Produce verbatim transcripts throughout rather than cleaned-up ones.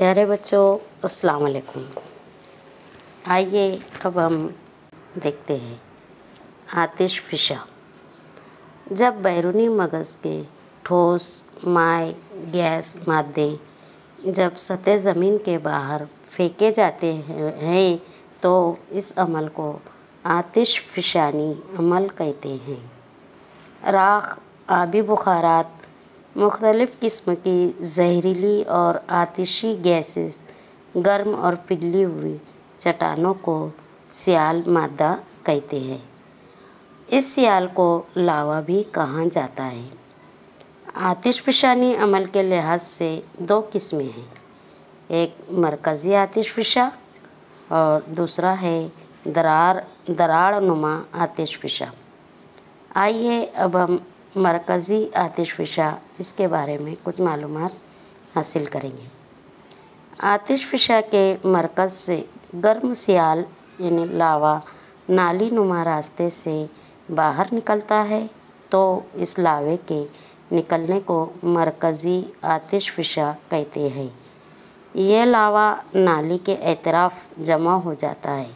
प्यारे बच्चों, अस्सलाम वालेकुम। आइए अब हम देखते हैं आतिशफिशा। जब बैरूनी मगज़ के ठोस माय गैस मादे जब सतह ज़मीन के बाहर फेंके जाते हैं तो इस अमल को आतिशफिशानी अमल कहते हैं। राख, आबी बुखारात, मुख्तलिफ़ किस्म की जहरीली और आतिशी गैसेस, गर्म और पिघली हुई चट्टानों को सियाल मादा कहते हैं। इस सियाल को लावा भी कहा जाता है। आतिशफिशानी अमल के लिहाज से दो किस्में हैं, एक मरकज़ी आतिशफिशा और दूसरा है दरार दरार नुमा आतिशफिशा। आइए अब हम मरकज़ी आतिशफिशा इसके बारे में कुछ मालूमात हासिल करेंगे। आतिशफिशा के मरकज़ से गर्म सियाल यानी लावा नाली नुमा रास्ते से बाहर निकलता है तो इस लावे के निकलने को मरकज़ी आतिशफिशा कहते हैं। यह लावा नाली के एतराफ़ जमा हो जाता है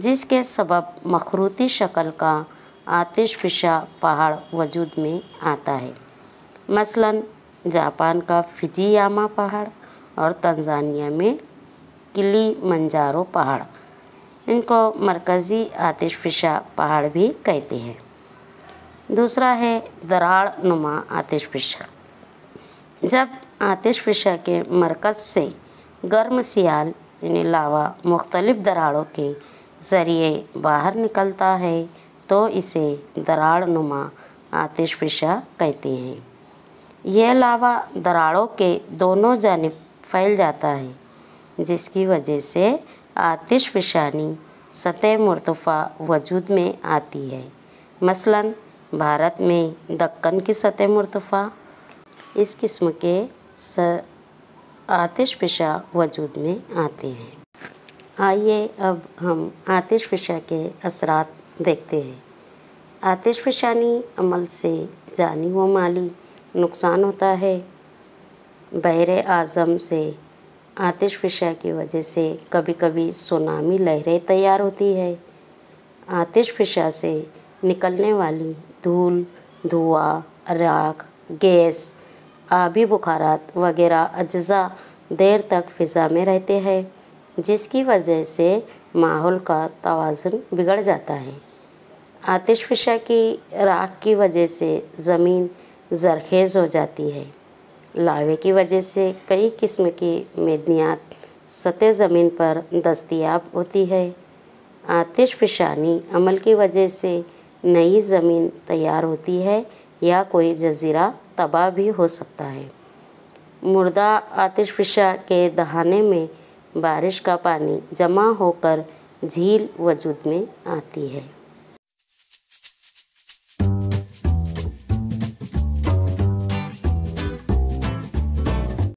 जिसके सबब मखरूती शक्ल का आतिशफिशा पहाड़ वजूद में आता है। मसलन जापान का फिजीयामा पहाड़ और तंजानिया में किलीमंजारो पहाड़, इनको मरकज़ी आतिशफिशा पहाड़ भी कहते हैं। दूसरा है दरार नुमा आतिशफिशा। जब आतिशफिशा के मरकज़ से गर्म सियाल यानी लावा मुख्तलिफ़ दरारों के ज़रिए बाहर निकलता है तो इसे दरार नुमा आतिशफिशा कहते हैं। यह लावा दरारों के दोनों जानिब फैल जाता है जिसकी वजह से आतिशफिशानी सतह मरतफ़ा वजूद में आती है। मसलन भारत में दक्कन की सतह मरतफ़ा इस किस्म के आतिशफिशा वजूद में आते हैं। आइए अब हम आतिशफिशा के असरात देखते हैं। आतिशफिशानी अमल से जानी व माली नुकसान होता है। बहरे आज़म से आतिशफिशा की वजह से कभी कभी सुनामी लहरें तैयार होती है। आतिशफिशा से निकलने वाली धूल, धुआं, राख, गैस, आबी बुखारात वगैरह अज्जा देर तक फ़िज़ा में रहते हैं जिसकी वजह से माहौल का तवाज़ुन बिगड़ जाता है। आतिशफिशा की राख की वजह से ज़मीन ज़रखेज़ हो जाती है। लावे की वजह से कई किस्म की मेदनियात सतह ज़मीन पर दस्तियाब होती है। आतिशफिशानी अमल की वजह से नई ज़मीन तैयार होती है या कोई जजीरा तबाह भी हो सकता है। मुर्दा आतिशफिशा के दहाने में बारिश का पानी जमा होकर झील वजूद में आती है।